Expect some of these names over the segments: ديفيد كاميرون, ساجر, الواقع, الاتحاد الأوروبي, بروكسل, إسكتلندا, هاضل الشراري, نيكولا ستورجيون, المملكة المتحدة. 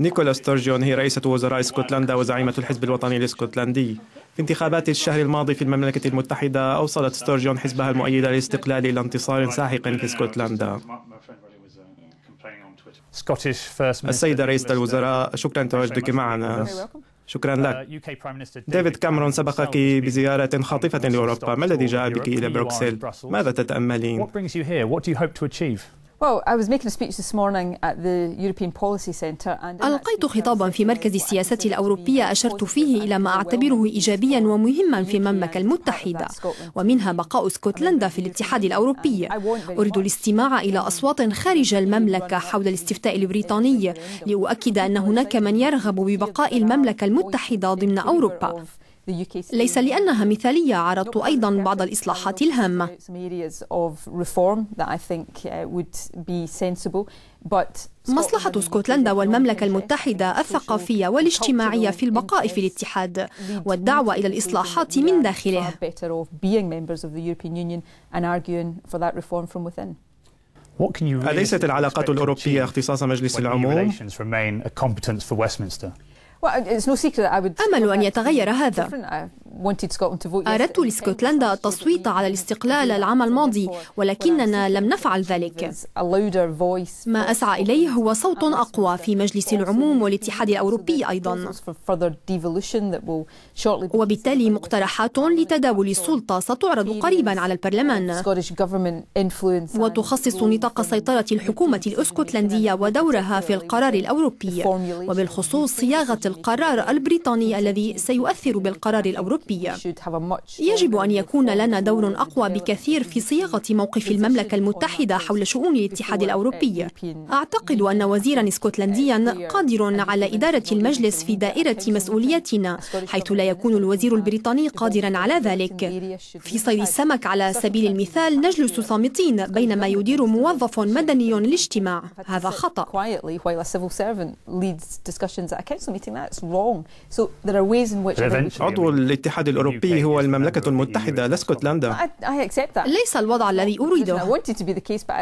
نيكولا ستورجيون هي رئيسة وزراء إسكتلندا وزعيمة الحزب الوطني الإسكتلندي. في انتخابات الشهر الماضي في المملكة المتحدة أوصلت ستورجيون حزبها المؤيد للاستقلال إلى انتصار ساحق في إسكتلندا. السيدة رئيسة الوزراء، شكرا تواجدك معنا. شكرا لك. ديفيد كاميرون سبقك بزيارة خاطفة لأوروبا، ما الذي جاء بك إلى بروكسل؟ ماذا تتأملين؟ ألقيت خطابا في مركز السياسة الأوروبية أشرت فيه إلى ما أعتبره إيجابيا ومهما في المملكة المتحدة، ومنها بقاء اسكتلندا في الاتحاد الأوروبي. أريد الاستماع إلى أصوات خارج المملكة حول الاستفتاء البريطاني لأؤكد أن هناك من يرغب ببقاء المملكة المتحدة ضمن أوروبا. ليس لأنها مثالية، عرضت أيضا بعض الإصلاحات الهامة. مصلحة اسكتلندا والمملكة المتحدة الثقافية والاجتماعية في البقاء في الاتحاد والدعوة إلى الإصلاحات من داخله. أليست العلاقات الأوروبية اختصاص مجلس العموم؟ أمل أن يتغير هذا. أردت لاسكتلندا التصويت على الاستقلال العام الماضي، ولكننا لم نفعل ذلك. ما أسعى إليه هو صوت أقوى في مجلس العموم والاتحاد الأوروبي أيضا، وبالتالي مقترحات لتداول السلطة ستعرض قريبا على البرلمان، وتخصص نطاق سيطرة الحكومة الاسكتلندية ودورها في القرار الأوروبي، وبالخصوص صياغة القرار البريطاني الذي سيؤثر بالقرار الأوروبي. يجب أن يكون لنا دور أقوى بكثير في صياغة موقف المملكة المتحدة حول شؤون الاتحاد الأوروبي. أعتقد أن وزيرا اسكتلنديا قادر على إدارة المجلس في دائرة مسؤوليتنا، حيث لا يكون الوزير البريطاني قادرا على ذلك. في صيد السمك على سبيل المثال نجلس صامتين بينما يدير موظف مدني الاجتماع، هذا خطأ. عضو الاتحاد الأوروبي هو المملكة المتحدة لا اسكتلندا. ليس الوضع الذي أريده،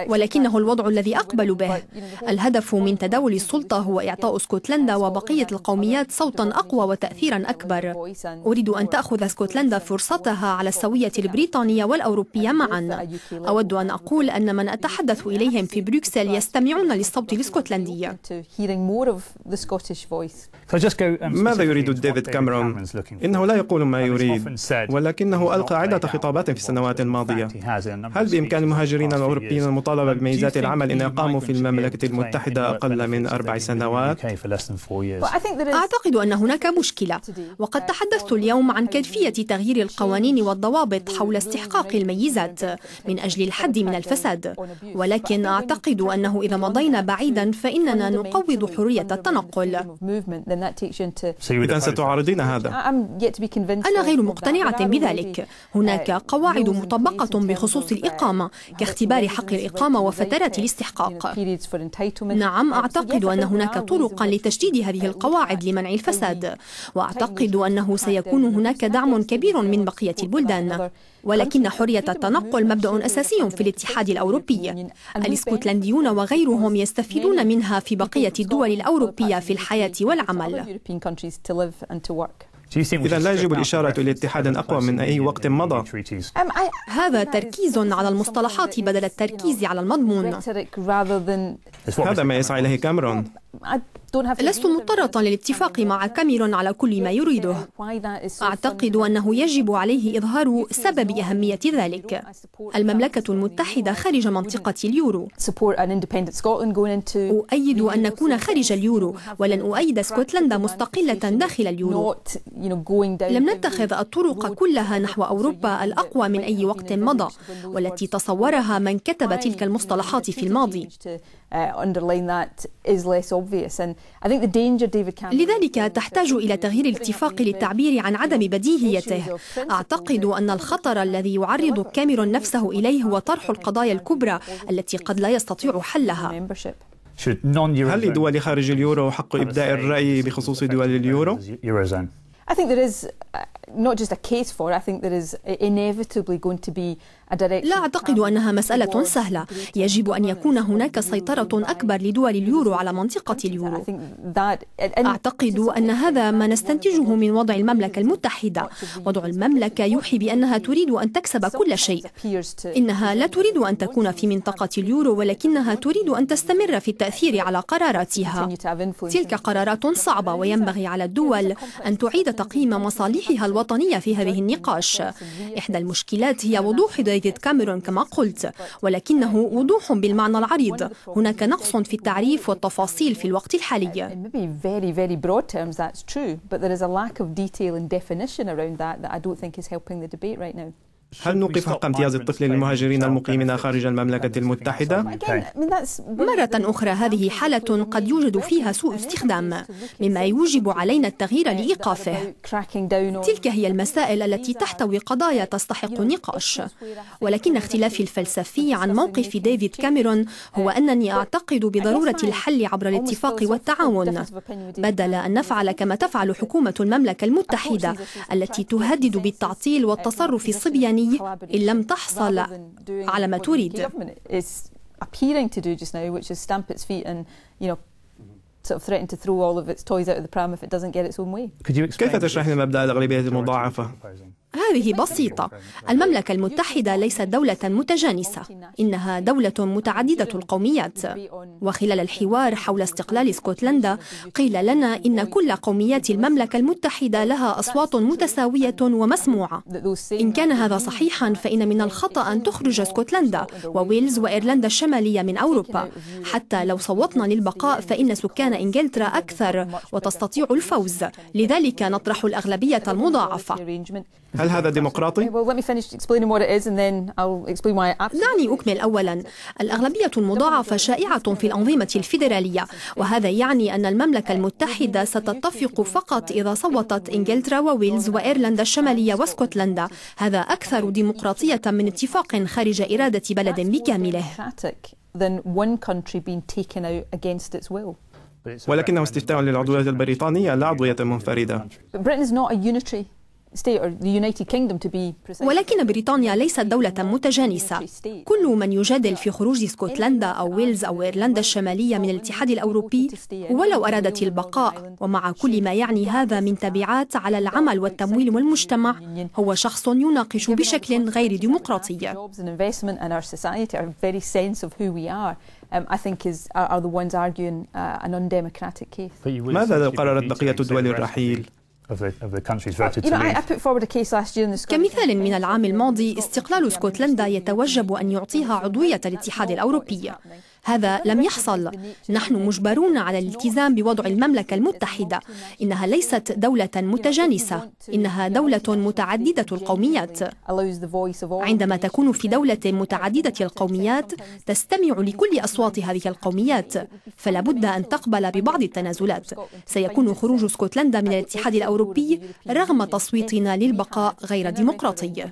ولكنه الوضع الذي أقبل به. الهدف من تداول السلطة هو إعطاء اسكتلندا وبقية القوميات صوتا أقوى وتأثيرا أكبر. أريد أن تأخذ اسكتلندا فرصتها على السوية البريطانية والأوروبية معا. أود أن أقول أن من أتحدث إليهم في بروكسل يستمعون للصوت الاسكتلندي. ماذا يريد ديفيد كاميرون؟ إنه لا يقول ما يريد، ولكنه ألقى عدة خطابات في السنوات الماضية. هل بإمكان المهاجرين الأوروبيين المطالبة بميزات العمل إن أقاموا في المملكة المتحدة أقل من 4 سنوات؟ أعتقد أن هناك مشكلة، وقد تحدثت اليوم عن كيفية تغيير القوانين والضوابط حول استحقاق الميزات من أجل الحد من الفساد، ولكن أعتقد أنه إذا مضينا بعيدا فإننا نقوض حرية التنقل. إذن ستعارضين هذا؟ أنا غير مقتنعة بذلك. هناك قواعد مطبقة بخصوص الإقامة، كاختبار حق الإقامة وفترات الاستحقاق. نعم، أعتقد أن هناك طرقا لتجديد هذه القواعد لمنع الفساد، وأعتقد أنه سيكون هناك دعم كبير من بقية البلدان، ولكن حرية التنقل مبدأ أساسي في الاتحاد الأوروبي. الاسكتلنديون وغيرهم يستفيدون منها في بقية الدول الأوروبية في الحياة والعمل. إذا لا يجب الإشارة إلى اتحاد أقوى من أي وقت مضى؟ هذا تركيز على المصطلحات بدل التركيز على المضمون. هذا ما يسعى إليه كاميرون. لست مضطرة للاتفاق مع كاميرون على كل ما يريده. أعتقد أنه يجب عليه إظهار سبب أهمية ذلك. المملكة المتحدة خارج منطقة اليورو. أؤيد أن نكون خارج اليورو، ولن أؤيد اسكتلندا مستقلة داخل اليورو. لم نتخذ الطرق كلها نحو أوروبا الأقوى من أي وقت مضى، والتي تصورها من كتب تلك المصطلحات في الماضي. لذلك تحتاج إلى تغيير الاتفاق للتعبير عن عدم بديهيته. أعتقد أن الخطر الذي يعرض كاميرون نفسه إليه هو طرح القضايا الكبرى التي قد لا يستطيع حلها. هل لدول خارج اليورو حق إبداء الرأي بخصوص دول اليورو؟ لا أعتقد أنها مسألة سهلة. يجب أن يكون هناك سيطرة أكبر لدول اليورو على منطقة اليورو. أعتقد أن هذا ما نستنتجه من وضع المملكة المتحدة. وضع المملكة يوحي بأنها تريد أن تكسب كل شيء. إنها لا تريد أن تكون في منطقة اليورو، ولكنها تريد أن تستمر في التأثير على قراراتها. تلك قرارات صعبة، وينبغي على الدول أن تعيد تقييم مصالحها الوطنية في هذه النقاش. إحدى المشكلات هي وضوح ديفيد كاميرون كما قلت، ولكنه وضوح بالمعنى العريض. هناك نقص في التعريف والتفاصيل في الوقت الحالي. هل نوقف حق امتياز الطفل للمهاجرين المقيمين خارج المملكة المتحدة؟ مرة أخرى هذه حالة قد يوجد فيها سوء استخدام، مما يوجب علينا التغيير لإيقافه. تلك هي المسائل التي تحتوي قضايا تستحق النقاش. ولكن اختلافي الفلسفي عن موقف ديفيد كاميرون هو أنني أعتقد بضرورة الحل عبر الاتفاق والتعاون، بدل أن نفعل كما تفعل حكومة المملكة المتحدة التي تهدد بالتعطيل والتصرف الصبياني إن لم تحصل على ما تريد. كيف تشرح مبدأ الأغلبية المضاعفة؟ هذه بسيطة. المملكة المتحدة ليست دولة متجانسة، إنها دولة متعددة القوميات. وخلال الحوار حول استقلال إسكتلندا قيل لنا إن كل قوميات المملكة المتحدة لها أصوات متساوية ومسموعة. إن كان هذا صحيحا فإن من الخطأ أن تخرج إسكتلندا وويلز وإيرلندا الشمالية من أوروبا. حتى لو صوتنا للبقاء فإن سكان إنجلترا أكثر وتستطيع الفوز، لذلك نطرح الأغلبية المضاعفة. هل هذا ديمقراطي؟ دعني أكمل أولا. الأغلبية المضاعفة شائعة في الأنظمة الفيدرالية، وهذا يعني أن المملكة المتحدة ستتفق فقط إذا صوتت إنجلترا وويلز وإيرلندا الشمالية واسكتلندا. هذا أكثر ديمقراطية من اتفاق خارج إرادة بلد بكامله. ولكنه استفتاء للعضوية البريطانية لا عضوية منفردة. ولكن بريطانيا ليست دولة متجانسة. كل من يجادل في خروج اسكتلندا أو ويلز أو إيرلندا الشمالية من الاتحاد الأوروبي ولو أرادت البقاء، ومع كل ما يعني هذا من تبعات على العمل والتمويل والمجتمع، هو شخص يناقش بشكل غير ديمقراطي. ماذا لو قررت بقية الدول الرحيل؟ كمثال من العام الماضي، استقلال اسكتلندا يتوجب أن يعطيها عضوية الاتحاد الأوروبي. هذا لم يحصل. نحن مجبرون على الالتزام بوضع المملكة المتحدة. إنها ليست دولة متجانسة، إنها دولة متعددة القوميات. عندما تكون في دولة متعددة القوميات تستمع لكل أصوات هذه القوميات، فلا بد أن تقبل ببعض التنازلات. سيكون خروج اسكتلندا من الاتحاد الأوروبي رغم تصويتنا للبقاء غير ديمقراطي.